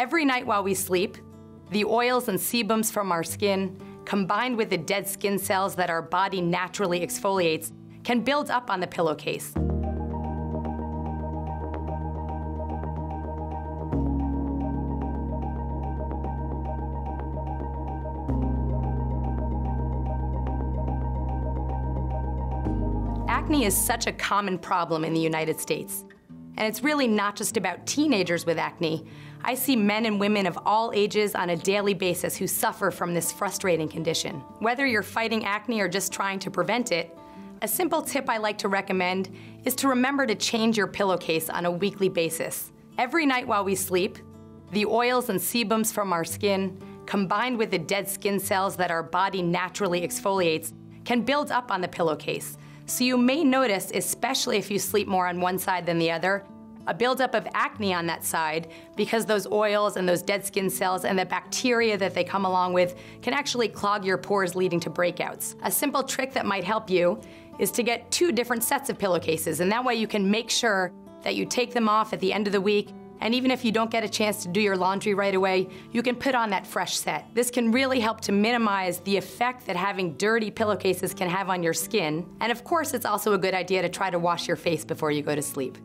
Every night while we sleep, the oils and sebums from our skin, combined with the dead skin cells that our body naturally exfoliates, can build up on the pillowcase. Acne is such a common problem in the United States. And it's really not just about teenagers with acne. I see men and women of all ages on a daily basis who suffer from this frustrating condition. Whether you're fighting acne or just trying to prevent it, a simple tip I like to recommend is to remember to change your pillowcase on a weekly basis. Every night while we sleep, the oils and sebums from our skin, combined with the dead skin cells that our body naturally exfoliates, can build up on the pillowcase. So you may notice, especially if you sleep more on one side than the other, a buildup of acne on that side because those oils and those dead skin cells and the bacteria that they come along with can actually clog your pores, leading to breakouts. A simple trick that might help you is to get 2 different sets of pillowcases, and that way you can make sure that you take them off at the end of the week, and even if you don't get a chance to do your laundry right away, you can put on that fresh set. This can really help to minimize the effect that having dirty pillowcases can have on your skin. And of course, it's also a good idea to try to wash your face before you go to sleep.